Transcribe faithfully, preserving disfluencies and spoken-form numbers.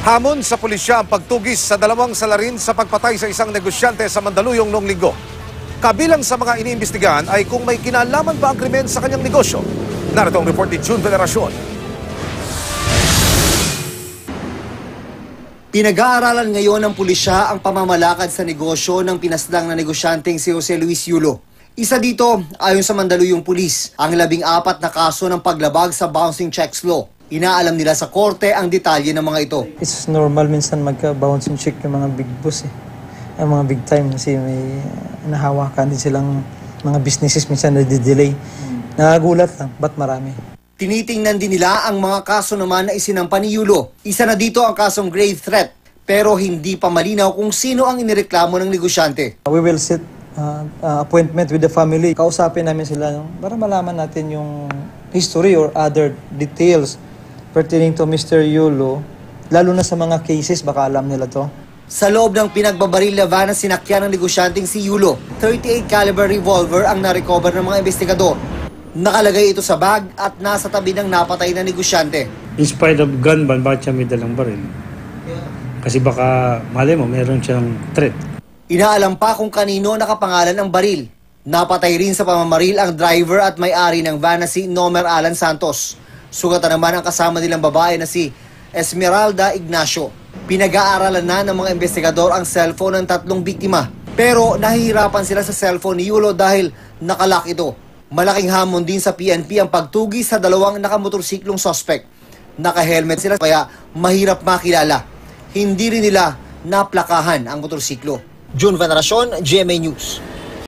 Hamon sa pulisya ang pagtugis sa dalawang salarin sa pagpatay sa isang negosyante sa Mandaluyong noong linggo. Kabilang sa mga iniimbestigahan ay kung may kinalaman ba ang krimen sa kanyang negosyo. Narito ang report ni June Veneracion. Pinag-aaralan ngayon ng pulisya ang pamamalakad sa negosyo ng pinaslang na negosyanteng si Jose Luis Yulo. Isa dito, ayon sa Mandaluyong Pulis, ang labing apat na kaso ng paglabag sa Bouncing Checks Law. Inaalam nila sa korte ang detalye ng mga ito. It's normal minsan magka-bouncing check ng mga big boss eh. Ang mga big time kasi may nahawakan din silang mga businesses minsan na didelay. Nakagulat lang, ba't marami? Tinitingnan din nila ang mga kaso naman na isinampa ni Yulo. Isa na dito ang kasong grave threat pero hindi pa malinaw kung sino ang inireklamo ng negosyante. We will set uh, uh, appointment with the family. Kausapin namin sila no? Para malaman natin yung history or other details pertaining to Mister Yulo, lalo na sa mga cases, baka alam nila to. Sa loob ng pinagbabaril na van na sinakyan ng negosyanteng si Yulo, thirty-eight caliber revolver ang narecover ng mga investigador. Nakalagay ito sa bag at nasa tabi ng napatay na negosyante. In spite of gun ban, bakit siya may dalang baril? Kasi baka, mali mo, meron siyang threat. Inaalam pa kung kanino nakapangalan ang baril. Napatay rin sa pamamaril ang driver at may-ari ng van na si Nomer Alan Santos. Sugatan naman ang kasama nilang babae na si Esmeralda Ignacio. Pinag-aaralan na ng mga investigador ang cellphone ng tatlong biktima. Pero nahihirapan sila sa cellphone ni Yulo dahil nakalock ito. Malaking hamon din sa P N P ang pagtugi sa dalawang nakamotorsiklong suspect. Naka-helmet sila kaya mahirap makilala. Hindi rin nila naplakahan ang motorsiklo. June Veneracion, G M A News.